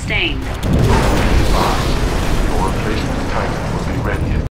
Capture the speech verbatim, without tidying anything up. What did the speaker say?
sustained.